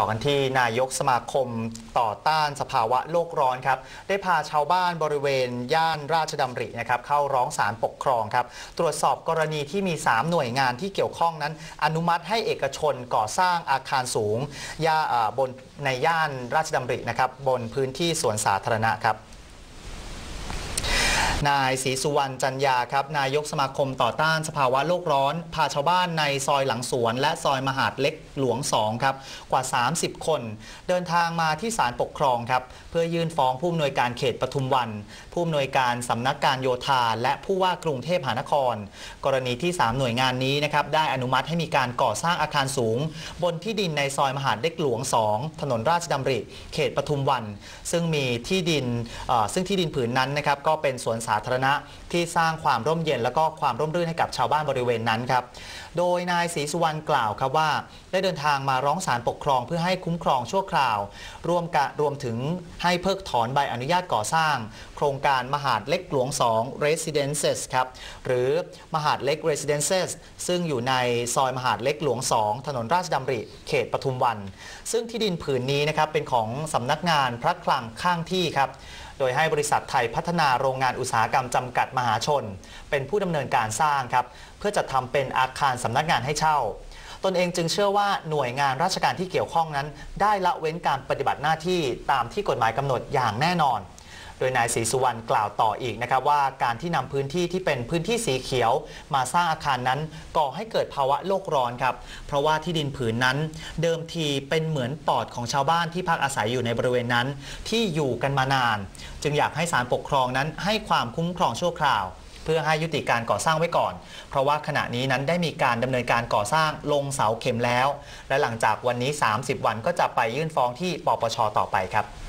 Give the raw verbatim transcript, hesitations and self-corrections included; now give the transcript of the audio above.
ต่อกันที่นายกสมาคมต่อต้านสภาวะโลกร้อนครับได้พาชาวบ้านบริเวณย่านราชดำรินะครับเข้าร้องศาลปกครองครับตรวจสอบกรณีที่มีสามหน่วยงานที่เกี่ยวข้องนั้นอนุมัติให้เอกชนก่อสร้างอาคารสูงบนในย่านราชดำรินะครับบนพื้นที่สวนสาธารณะครับนายศรีสุวรรณจันยาครับนายกสมาคมต่อต้านสภาวะโลกร้อนพาชาวบ้านในซอยหลังสวนและซอยมหาดเล็กหลวงสองครับกว่าสามสิบคนเดินทางมาที่ศาลปกครองครับเพื่อยื่นฟ้องผู้อำนวยการเขตปทุมวันผู้อำนวยการสำนักการโยธาและผู้ว่ากรุงเทพมหานครกรณีที่สามหน่วยงานนี้นะครับได้อนุมัติให้มีการก่อสร้างอาคารสูงบนที่ดินในซอยมหาดเล็กหลวงสองถนนราชดำริเขตปทุมวันซึ่งมีที่ดินซึ่งที่ดินผืนนั้นนะครับก็เป็นสวนสาธารณะที่สร้างความร่มเย็นและก็ความร่มรื่นให้กับชาวบ้านบริเวณนั้นครับโดยนายศรีสุวรรณกล่าวครับว่าได้เดินทางมาร้องศาลปกครองเพื่อให้คุ้มครองชั่วคราวร่วมกับรวมถึงให้เพิกถอนใบอนุญาตก่อสร้างโครงการมหาดเล็กหลวงสอง Residences ครับหรือมหาดเล็ก Residences ซึ่งอยู่ในซอยมหาดเล็กหลวงสองถนนราชดำริเขตปทุมวันซึ่งที่ดินผืนนี้นะครับเป็นของสำนักงานพระคลังข้างที่ครับโดยให้บริษัทไทยพัฒนาโรงงานอุตสาหกรรมจำกัดมหาชนเป็นผู้ดำเนินการสร้างครับเพื่อจัดทำเป็นอาคารสำนักงานให้เช่าตนเองจึงเชื่อว่าหน่วยงานราชการที่เกี่ยวข้องนั้นได้ละเว้นการปฏิบัติหน้าที่ตามที่กฎหมายกำหนดอย่างแน่นอนโดยนายศรีสุวรรณกล่าวต่ออีกนะครับว่าการที่นำพื้นที่ที่เป็นพื้นที่สีเขียวมาสร้างอาคารนั้นก่อให้เกิดภาวะโลกร้อนครับเพราะว่าที่ดินผืนนั้นเดิมทีเป็นเหมือนปอดของชาวบ้านที่พักอาศัยอยู่ในบริเวณนั้นที่อยู่กันมานานจึงอยากให้ศาลปกครองนั้นให้ความคุ้มครองชั่วคราวเพื่อให้ยุติการก่อสร้างไว้ก่อนเพราะว่าขณะนี้นั้นได้มีการดำเนินการก่อสร้างลงเสาเข็มแล้วและหลังจากวันนี้สามสิบวันก็จะไปยื่นฟ้องที่ปปชต่อไปครับ